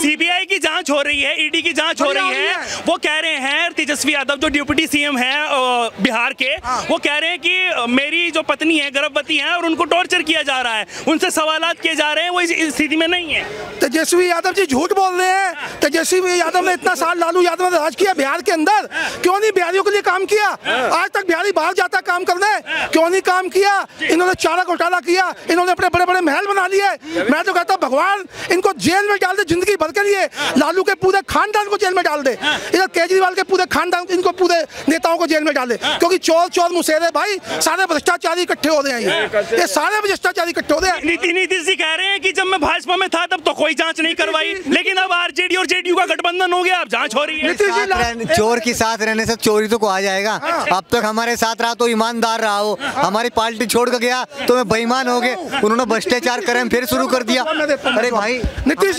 CBI की जांच हो रही है, ईडी की जांच हो रही है। वो कह रहे हैं तेजस्वी यादव जो डिप्टी सीएम हैं बिहार के, वो कह रहे हैं कि मेरी जो पत्नी है गर्भवती है और उनको टॉर्चर किया जा रहा है, उनसे सवालात किए जा रहे हैं, वो इस स्थिति में नहीं है। तेजस्वी यादव जी झूठ बोल रहे हैं। तेजस्वी यादव ने इतना साल लालू यादव ने राज किया बिहार के अंदर, क्यों नहीं बिहारियों के लिए काम किया? आज तक बिहारी बाहर जाता काम करने, क्यों नहीं काम किया? इन्होंने चारा घोटाला किया, इन्होंने अपने बड़े बड़े महल बना लिए। मैं तो कहता भगवान इनको जेल में डाल दे जिंदगी भर के लिए, लालू के पूरे खानदान को जेल में डाल दे, इधर केजरीवाल के पूरे खानदान, इनको पूरे नेताओं को जेल में डाल दे, क्योंकि चोर चोर मुसेरे भाई सारे भ्रष्टाचारी इकट्ठे हो रहे हैं। ये सारे भ्रष्टाचारी इकट्ठे हो रहे हैं। नीतीश जी कह रहे हैं कि जब मैं भाजपा में था तब तो कोई जांच नहीं करवाई, लेकिन अब आरजेडी और जेडीयू का गठबंधन हो गया, अब जांच हो रही है। चोर के साथ रहने से चोरी तो को आ जाएगा। अब तक हमारे साथ रहा तो ईमानदार रहा हो, हमारी पार्टी छोड़ कर गया तो मैं बेईमान हो गए, उन्होंने भ्रष्टाचार करें फिर शुरू कर दिया। अरे भाई नीतीश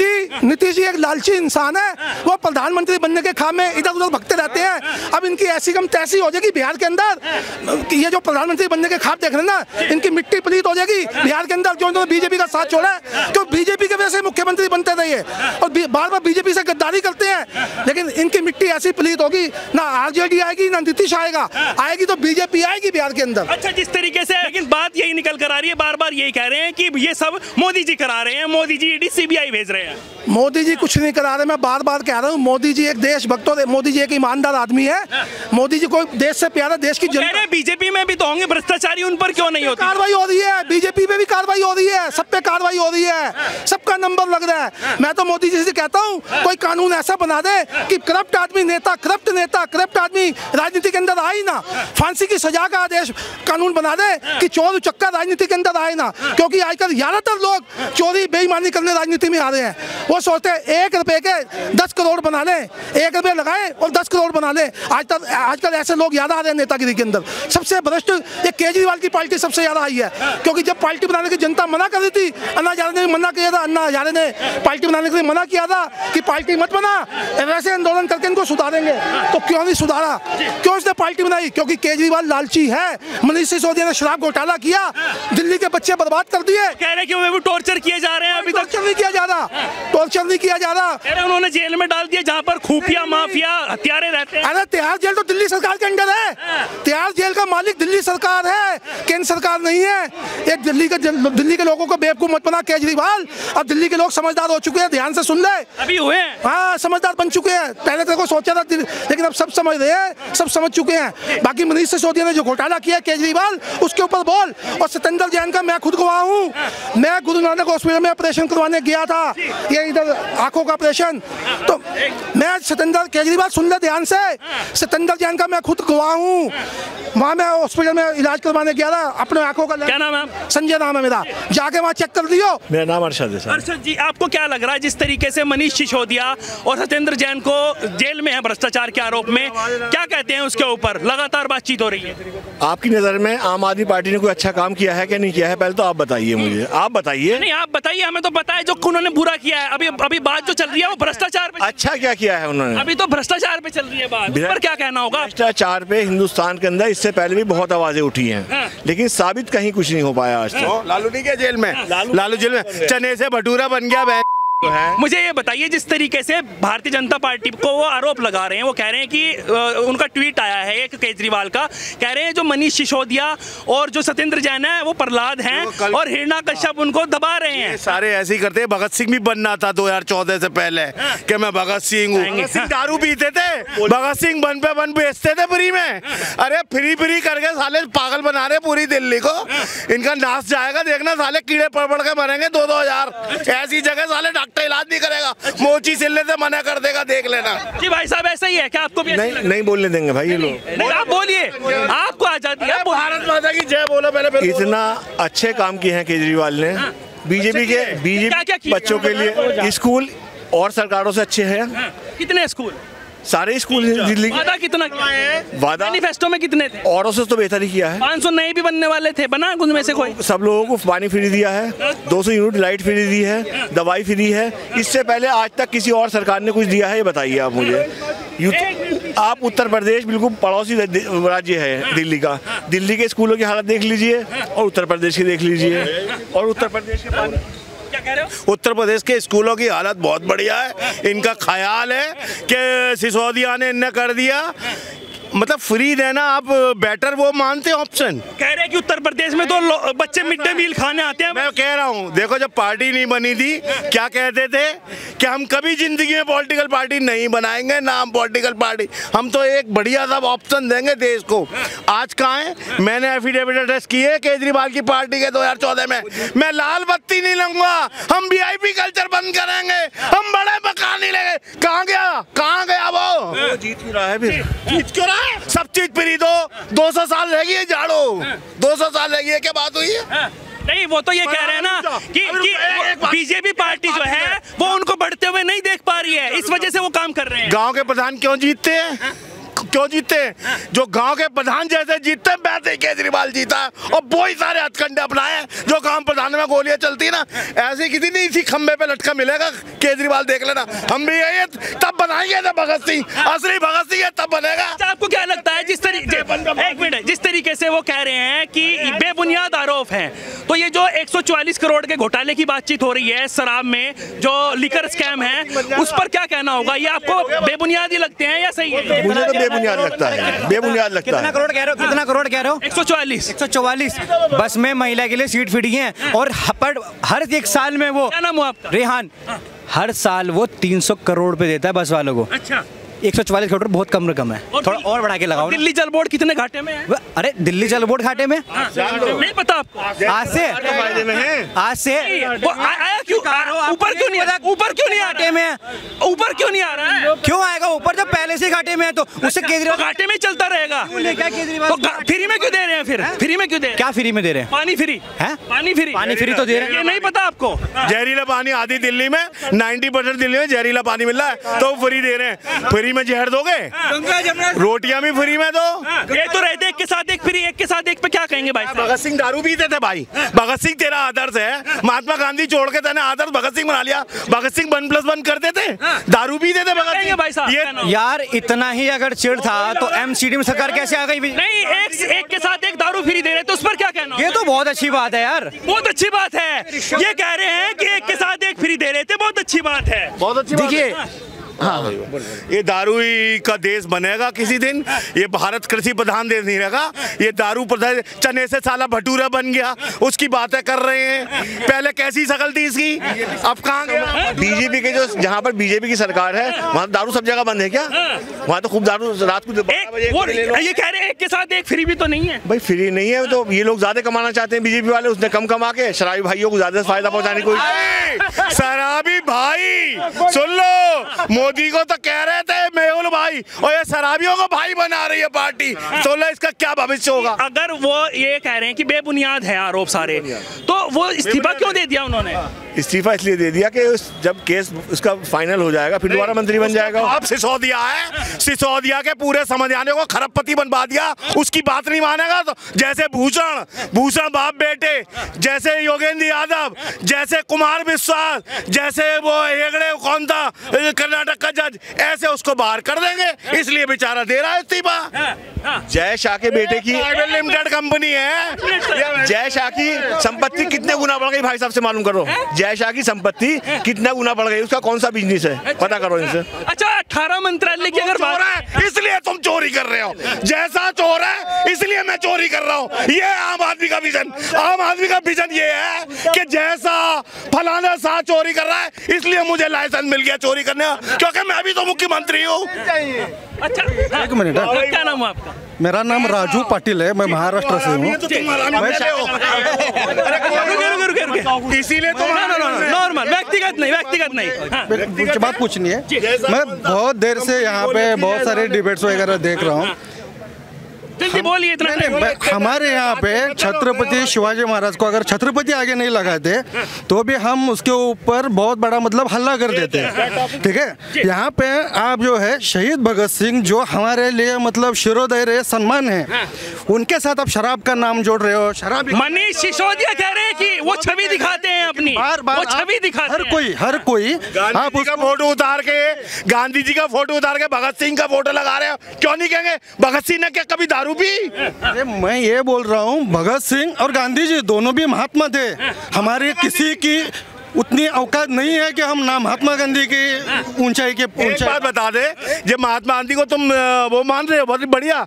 जी एक लालची इंसान है, वो प्रधानमंत्री बनने के खाम में इधर उधर भगते रहते हैं। अब इनकी ऐसी कम तैसी हो जाएगी बिहार के अंदर, ये जो प्रधानमंत्री बनने के खाब देख रहे ना, इनकी मिट्टी पलीत हो जाएगी बिहार के अंदर। जो इन्होंने बीजेपी का साथ छोड़ा है, तो बीजेपी के वजह से मुख्यमंत्री बनते रहिए और बार बार बीजेपी से गद्दारी करते हैं, लेकिन इनकी मिट्टी ऐसी पलीत होगी ना, आरजेडी आएगी ना नीतीश आएगा, आएगी तो बीजेपी आएगी बिहार के अंदर। अच्छा जिस तरीके से, लेकिन बात यही निकल कर आ रही है, बार बार यही कह रहे हैं कि ये सब मोदी जी करा रहे हैं, मोदी जी ईडी सीबीआई भेज रहे हैं। मोदी जी कुछ नहीं करा रहे, मैं बार बार कह रहा हूँ। मोदी जी एक देशभक्त और मोदी जी एक ईमानदार आदमी है, मोदी जी को देश से प्यारा, देश की जनता। बीजेपी में भी तो होंगे भ्रष्टाचारी, उन पर क्यों नहीं होती? कार्रवाई हो रही है, बीजेपी में भी कार्रवाई हो रही है, सब पे कार्रवाई हो रही है, सबका नंबर लग रहा है। मैं तो मोदी जी से कहता हूँ कोई कानून ऐसा बना दे कि करप्ट आदमी नेता, करप्ट आदमी राजनीति के अंदर आए ना, फांसी की सजा का आदेश कानून बना दे कि चोर उचक्का राजनीति के अंदर आए ना, क्योंकि आजकल ज्यादातर लोग चोरी बेईमानी करने राजनीति में आ रहे हैं। वो सोचते हैं 1 रुपए के 10 करोड़ बना लें, 1 रुपये लगाए और 10 करोड़ बना लें। आजकल ऐसे लोग ज्यादा आ रहे हैं नेतागिरी के अंदर। सबसे भ्रष्ट ये केजरीवाल की पार्टी सबसे ज्यादा आई है, क्योंकि जब पार्टी बनाने की जनता मना कर रही थी, अन्ना हजारे ने भी मना किया था, अन्ना हजारे ने पार्टी बनाने के लिए मना किया था कि पार्टी मत बना, वैसे आंदोलन करके इनको सुधारेंगे, तो क्यों नहीं सुधारा? क्यों इसने पार्टी बनाई? क्योंकि केजरीवाल लालची है, मनीष सिसोदिया ने शराब घोटाला किया, दिल्ली के बच्चे बर्बाद कर दिए, कह रहे कि वो टॉर्चर किए जा रहे हैं, अभी तक नहीं किया जा रहा, टॉर्चर नहीं किया जा रहा, उन्होंने जेल में डाल दिया जहाँ पर खुफिया माफिया हत्यारे रहते हैं। अरे तिहाड़ जेल तो दिल्ली सरकार के अंडर है, तिहाड़ जेल का मालिक दिल्ली सरकार है, केंद्र सरकार नहीं है। ये दिल्ली के लोगों को बेवकूफ मत बना केजरीवाल, अब दिल्ली के लोग समझदार हो चुके हैं, ध्यान से सुन ले, अभी हुए हैं, हाँ समझदार बन चुके हैं। पहले तेरे को सोचा था लेकिन अब सब समझ रहे हैं, सब समझ चुके हैं। बाकी मनीष सिसोदिया ने जो घोटाला किया केजरीवाल उसके ऊपर बोल, और सत्येंद्र जैन का मैं खुद गवाह हूँ, मैं गुरु नानक हॉस्पिटल में ऑपरेशन करवाने गया था, ये इधर आंखों का ऑपरेशन, तो मैं सत्येंद्र केजरीवाल सुन ले ध्यान से, सत्येंद्र जैन का मैं खुद गवाह हूँ, वहाँ मैं हॉस्पिटल में इलाज करवाने गया था, अपने आंखों का। क्या नाम है? संजय नाम है मेरा, जाके वहाँ चेक कर लियो। मेरा नाम अरशद है। अरशद जी आपको क्या लग रहा है जिस तरीके से मनीष सिसोदिया और सत्येंद्र जैन को जेल में है भ्रष्टाचार के आरोप में, क्या कहते हैं उसके ऊपर? लगातार बातचीत हो रही है। आपकी नज़र में आम आदमी पार्टी ने कोई अच्छा काम किया है कि नहीं किया है? पहले तो आप बताइए मुझे, आप बताइए। नहीं आप बताइए, हमें तो पता है जो उन्होंने बुरा किया है। अभी अभी बात जो चल रही है वो भ्रष्टाचार पे। अच्छा क्या किया है उन्होंने? अभी तो भ्रष्टाचार पे चल रही है बात, पर क्या कहना होगा? भ्रष्टाचार पे हिंदुस्तान के अंदर इससे पहले भी बहुत आवाजें उठी हैं, लेकिन साबित कहीं कुछ नहीं हो पाया आज तक। लालू नहीं गया जेल में, लालू जेल में चने से भटूरा बन गया। मुझे ये बताइए जिस तरीके से भारतीय जनता पार्टी को वो आरोप लगा रहे हैं, वो कह रहे हैं कि उनका ट्वीट आया है एक केजरीवाल का, कह रहे हैं जो मनीष सिसोदिया और जो सत्येंद्र जैन है वो प्रहलाद हैं और हिरणा कश्यप उनको दबा रहे हैं। सारे ऐसे ही करते हैं। भगत सिंह भी बनना था 2014 से पहले कि मैं भगत सिंह हूँ, दारू पीते थे, भगत सिंह बन पे बेचते थे फ्री में। अरे फ्री करके साले पागल बना रहे पूरी दिल्ली को, इनका नाश जाएगा देखना, साले कीड़े पड़ के मरेंगे 2-2 हजार, ऐसी जगह साले इलाज नहीं करेगा, मोची सिलने से मना कर देगा, देख लेना। जी भाई साहब ऐसा ही है क्या? आपको भी नहीं बोलने देंगे भाई ये लोग। आप बोलिए, आपको आजादी है, भारत माता की जय बोलो। पहले इतना अच्छे काम किए हैं केजरीवाल ने, बीजेपी के बच्चों के लिए स्कूल और सरकारों से अच्छे हैं। कितने स्कूल? सारे स्कूल दिल्ली। वादा कितना है? वादा मैनिफेस्टो में कितने थे? औरों से तो बेहतर ही किया है। 500 नए भी बनने वाले थे, बना उनमें से कोई? सब लोगों को पानी फ्री दिया है, 200 यूनिट लाइट फ्री दी है, दवाई फ्री है। इससे पहले आज तक किसी और सरकार ने कुछ दिया है? ये बताइए आप मुझे। आप उत्तर प्रदेश बिल्कुल पड़ोसी राज्य है दिल्ली का, दिल्ली के स्कूलों की हालत देख लीजिए और उत्तर प्रदेश की देख लीजिए, और उत्तर प्रदेश के कह रहे हो? उत्तर प्रदेश के स्कूलों की हालत बहुत बढ़िया है। इनका ख्याल है कि सिसोदिया ने इन्हें कर दिया, मतलब फ्री देना आप बेटर वो मानते हैं ऑप्शन। कह रहे हैं कि उत्तर प्रदेश में तो बच्चे मिड डे मील खाने आते हैं। मैं कह रहा हूँ देखो, जब पार्टी नहीं बनी थी क्या कहते थे कि हम कभी जिंदगी में पॉलिटिकल पार्टी नहीं बनाएंगे, ना हम पॉलिटिकल पार्टी, हम तो एक बढ़िया सा ऑप्शन देंगे देश को। आज कहाँ है? मैंने एफिडेविट एड्रेस किए केजरीवाल की पार्टी के 2014 में, मैं लाल बत्ती नहीं लूंगा, हम VIP कल्चर बंद करेंगे, हम बड़े मकान नहीं लेंगे। कहाँ गया वो? जीत क्यों रहा है? फिर जीत क्यों रहा है? सब चीज फ्री दो, 200 साल रह गई है, झाड़ो 200 साल रह गई है, क्या बात हुई है? नहीं, वो तो ये कह रहे हैं ना कि बीजेपी पार्टी जो है वो उनको बढ़ते हुए नहीं देख पा रही है, इस वजह से वो काम कर रहे हैं। गांव के प्रधान क्यों जीतते हैं? जो गांव के प्रधान जैसे जीतते हैं वैसे ही केजरीवाल जीता है, और वो ही सारे हथकंडे अपनाए जो गांव प्रधान में गोलियां चलती ना। ऐसे किसी नहीं, इसी खंबे पे लटका मिलेगा केजरीवाल, देख लेना। हम भी यही तब बनाएंगे जब भगत सिंह, असली भगत सिंह तब बनेगा। आपको क्या लगता है जिस तरीके से वो कह रहे हैं कि बेबुनियाद आरोप है, तो ये जो 144 करोड़ के घोटाले की बातचीत हो रही है, शराब में जो लिकर स्कैम है, उस पर क्या कहना होगा? ये आपको बेबुनियाद लगते हैं या सही है? बेबुनियाद लगता है, बेबुनियाद लगता है। कितना करोड़ कह रहे हो? 144। 144। बस में महिला के लिए सीट फिटी है, और हर एक साल में वो, क्या नाम हो आपका? रेहान। हर साल वो 300 करोड़ रुपए देता है बस वालों को। अच्छा, 144 करोड़ बहुत कम रकम है, थोड़ा और बढ़ा के लगाओ। दिल्ली जल बोर्ड कितने घाटे में है? अरे दिल्ली जल बोर्ड घाटे में नहीं पता आपको? आज से आया क्यों? ऊपर क्यों नहीं घाटे में है? ऊपर क्यों नहीं आ रहा है? क्यों आएगा ऊपर जब पहले से घाटे में है? तो उससे केजरीवाल घाटे में चलता रहेगा। केजरीवाल फ्री में क्यों दे रहे हैं? फिर फ्री में क्यों दे रहे हैं? क्या फ्री में दे रहे हैं? पानी फ्री है, पानी फ्री तो दे रहे हैं। नहीं पता आपको? जहरीला पानी आधी दिल्ली में, 90% दिल्ली में जहरीला पानी मिल रहा है, तो फ्री दे रहे हैं। फ्री में जहर दोगे? रोटियां भी फ्री में दो। ये तो रहते एक के साथ एक फ्री, एक के साथ एक पे क्या कहेंगे भाई? भगत सिंह दारू पीते थे भाई, भगत सिंह तेरा आदर्श है। महात्मा गांधी छोड़ के तेने आदर्श भगत सिंह बना लिया। भगत सिंह 1+1 करते थे, दारू पीते थे भगत सिंह भाई साहब। यार इतना ही अगर चिड़ था तो MCD में सरकार कैसे आ गई? नहीं, एक के साथ एक दारू फ्री दे रहे, तो उस पर क्या कहना? ये तो बहुत अच्छी बात है यार, बहुत अच्छी बात है। ये कह रहे हैं कि एक के साथ एक फ्री दे रहे थे, बहुत अच्छी बात है, बहुत अच्छी। देखिए हाँ, ये दारू का देश बनेगा किसी दिन, ये भारत कृषि प्रधान देश नहीं रहेगा, ये दारू प्रधान। चने से साला भटूरा बन गया, उसकी बातें कर रहे हैं। पहले कैसी शकल थी इसकी, अब कहाँ गया? बीजेपी के जो, जहाँ पर बीजेपी की सरकार है वहाँ दारू सब जगह बंद है क्या? वहाँ तो खूब दारू रात को। ये कह रहे हैं एक के साथ एक फ्री भी तो नहीं है भाई? फ्री नहीं है तो ये लोग ज्यादा कमाना चाहते हैं बीजेपी वाले, उसने कम कमा के शराबी भाइयों को ज्यादा फायदा पहुँचाने को। शराबी भाई सुन लो, मोदी को तो कह रहे थे मेहुल भाई, और ये शराबियों को भाई बना रही है पार्टी। तो इसका क्या भविष्य होगा? अगर वो ये कह रहे हैं कि बेबुनियाद है आरोप सारे, तो वो इस्तीफा क्यों दे दिया उन्होंने? इस्तीफा इसलिए दे दिया कि जब केस उसका फाइनल हो जाएगा फिर दोबारा मंत्री बन जाएगा। आप सिसोदिया है, सिसोदिया के पूरे समझाने को खरबपति बनवा दिया, उसकी बात नहीं मानेगा तो जैसे भूषण बाप बेटे, जैसे योगेंद्र यादव, जैसे कुमार विश्वास, जैसे वो हेगड़े कौन था कर्नाटक का जज, ऐसे उसको बाहर कर देंगे, इसलिए बेचारा दे रहा है इस्तीफा। जय शाह के बेटे की लिमिटेड कंपनी है, जय शाह की संपत्ति कितने गुना बढ़ गई भाई साहब से मालूम करो। जय शाह की संपत्ति कितना गुना बढ़ गई, उसका कौन सा बिजनेस है पता करो इनसे। अच्छा, 18 मंत्रालय की अगर बात है इसलिए तुम चोरी कर रहे हो, जैसा चोर है इसलिए मैं चोरी कर रहा हूँ। ये आम आदमी का विजन ये है कि जैसा फलाना शाह चोरी कर रहा है इसलिए मुझे लाइसेंस मिल गया चोरी करने का, क्योंकि मैं भी तो मुख्यमंत्री हूँ। अच्छा एक मिनट, क्या नाम है आपका? मेरा नाम राजू पाटिल है, मैं महाराष्ट्र से हूँ। इसीलिए तो नॉर्मल व्यक्तिगत नहीं कुछ बात पूछनी है। मैं बहुत देर से यहाँ पे बहुत सारे डिबेट्स वगैरह देख रहा हूँ। हमारे यहाँ पे छत्रपति शिवाजी महाराज को अगर छत्रपति आगे नहीं लगाते तो भी हम उसके ऊपर बहुत बड़ा मतलब हल्ला कर देते हैं, ठीक है। यहाँ पे आप जो है शहीद भगत सिंह जो हमारे लिए मतलब शिरोदय रहे, सम्मान है, उनके साथ आप शराब का नाम जोड़ रहे हो। शराब मनीष सिसोदिया कह रहे हैं कि वो छवि दिखाते हैं अपनी, बार-बार छवि दिखाते हैं। हर कोई आप उसका फोटो उतार के, गांधी जी का फोटो उतार के भगत सिंह का फोटो लगा रहे हो, क्यों नहीं कहेंगे भगत सिंह ने क्या कभी दारू? अरे मैं ये बोल रहा हूँ, भगत सिंह और गांधी जी दोनों भी महात्मा थे, हमारे किसी की उतनी औकात नहीं है कि हम महात्मा गांधी की ऊंचाई के ऊंचाई बात बता दे। जब महात्मा गांधी को तुम वो मान रहे हो, बहुत बढ़िया।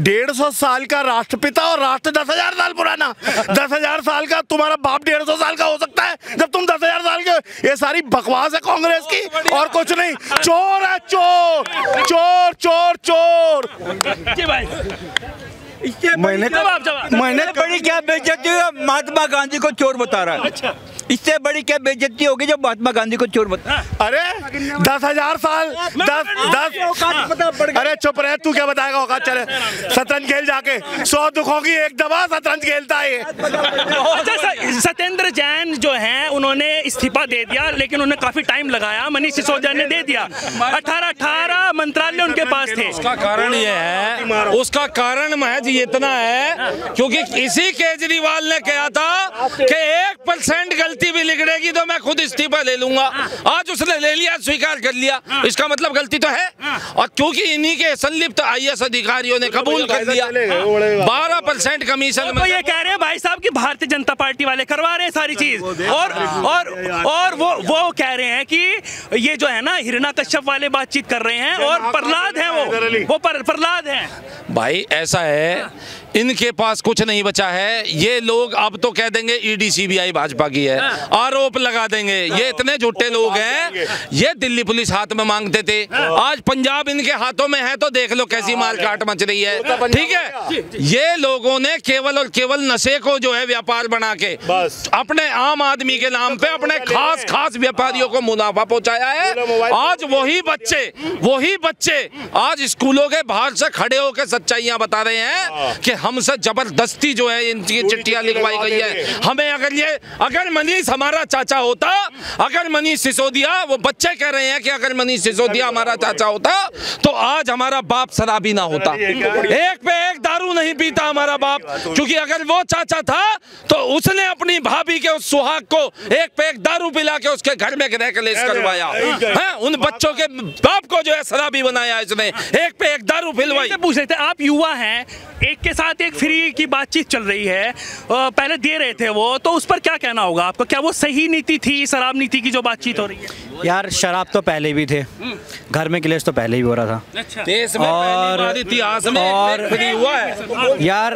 150 साल का राष्ट्रपिता और राष्ट्र 10,000 साल पुराना। 10,000 साल का तुम्हारा बाप 150 साल का हो सकता है जब तुम 10,000 साल के। ये सारी बकवास है कांग्रेस की और कुछ नहीं। चोर है, चोर चोर चोर चोर। मैंने बड़ी क्या बेइज्जती हुई, महात्मा गांधी को चोर बता रहा है। अच्छा, इससे बड़ी क्या बेइज्जती होगी जब महात्मा गांधी को चोर बता। अरे 10,000 साल अरे चुप रहे, तू क्या बताएगा औकात। चले शतरंज खेल जाके, 100 दुखों की एक दवा शतरंज खेलता है। सत्येंद्र जैन जो है उन्होंने इस्तीफा दे दिया, लेकिन उन्हें काफी टाइम लगाया। मनीष सिसोदिया ने दे दिया। 18 मंत्रालय उनके पास थे। उसका कारण ये इतना है क्योंकि इसी केजरीवाल ने कहा था कि 1% गलती भी लिखड़ेगी तो मैं खुद इस्तीफा ले लूंगा। आज उसने ले लिया, स्वीकार कर लिया। इसका मतलब गलती तो है। और क्योंकि इन्हीं के संलिप्त IAS अधिकारियों ने कबूल कर लिया। 12% कमीशन में ये कह रहे हैं भाई साहब कि भारतीय जनता पार्टी वाले करवा रहे हैं सारी चीज। और वो कह रहे हैं कि ये जो है ना हिरणा कश्यप वाले बातचीत कर रहे हैं और प्रहलाद है, वो प्रहलाद है। भाई ऐसा है, इनके पास कुछ नहीं बचा है। ये लोग अब तो कह देंगे ED CBI भाजपा की है, आरोप लगा देंगे। ये इतने झूठे लोग हैं। ये दिल्ली पुलिस हाथ में मांगते थे, आज पंजाब इनके हाथों में है। तो देख लो कैसी मारकाट मच रही है। ठीक है, ये लोगों ने केवल और केवल नशे को जो है व्यापार बना के अपने आम आदमी के नाम पे अपने खास खास व्यापारियों को मुनाफा पहुंचाया है। आज वही बच्चे आज स्कूलों के बाहर से खड़े होकर सच्चाइयां बता रहे हैं कि हमसे जबरदस्ती जो है इनकी चिट्ठियां लिखवाई गई है। हमें अगर मनीष हमारा चाचा होता, अगर मनीष सिसोदिया, वो बच्चे कह रहे हैं कि अगर मनीष सिसोदिया हमारा चाचा होता तो आज हमारा बाप शराबी ना होता, एक पे एक दारू नहीं पीता हमारा बाप। क्योंकि अगर वो चाचा था तो उसने अपनी भाभी के उस सुहाग को एक पे एक दारू पिला के उसके घर में गृह क्लेश करवाया है। उन बच्चों के बाप को जो है शराबी बनाया इसने, एक पे एक दारू पिलवाई। पूछ रहे थे आप युवा हैं, एक के साथ एक फ्री की बातचीत चल रही है, पहले दे रहे थे वो, तो उस पर क्या कहना होगा आपको? क्या वो सही नीति थी शराब नीति की जो बातचीत हो रही है? यार शराब तो पहले भी थे, घर में क्लेश तो पहले ही हो रहा था। अच्छा। देश में और इतिहास में और फ्री हुआ है यार।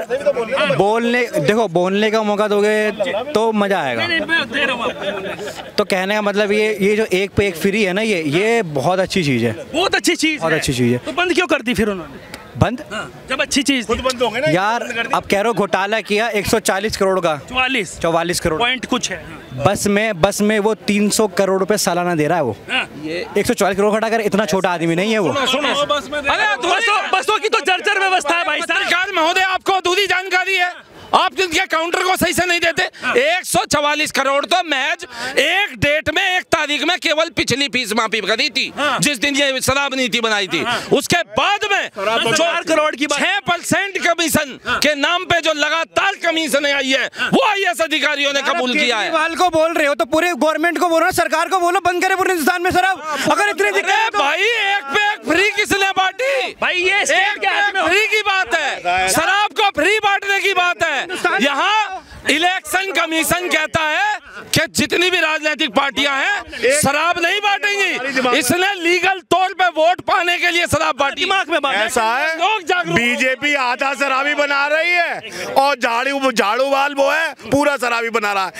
बोलने देखो, बोलने का मौका दोगे तो मजा आएगा। तो कहने का मतलब ये जो एक पे एक फ्री है ना, ये बहुत अच्छी चीज है, बहुत अच्छी चीज, बहुत अच्छी चीज है। तो बंद क्यों कर दी फिर उन्होंने? बंद जब अच्छी चीज खुद बंद हो गए ना यार। अब कह रहे हो घोटाला किया 140 करोड़ का, 44 करोड़ पॉइंट कुछ है। बस में वो 300 करोड़ रुपए सालाना दे रहा है। वो 140 करोड़ घटा कर इतना छोटा आदमी नहीं है वो। बसों की तो जर्जर व्यवस्था है भाई साहब। महोदय आपको दूधी जानकारी है, आप जिनके काउंटर को सही से नहीं देते। 144 करोड़ तो महज एक डेट में, एक तारीख में केवल पिछली फीस माफी करी थी। हाँ। जिस दिन ये शराब नीति बनाई थी। हाँ। उसके बाद में 4 करोड़ की 6% कमीशन के नाम पे जो लगातार कमीशन आई है। हाँ। वो IAS अधिकारियों ने कबूल किया है। केजरीवाल को बोल रहे हो तो पूरे गवर्नमेंट को बोलो, सरकार को बोलो बंद करे पूरे हिंदुस्तान में शराब। अगर इतने भाई एक पे एक फ्री किसने बांटी भाई? ये फ्री की बात है, शराब को फ्री बांटने की बात है। यहाँ इलेक्शन कमीशन कहता है कि जितनी भी राजनीतिक पार्टियां हैं शराब नहीं बांटेंगी। इसने लीगल तौर पे वोट पाने के लिए शराब बांटी। ऐसा है बीजेपी आधा शराबी बना रही है और झाड़ू बाल वो है पूरा शराबी बना रहा है।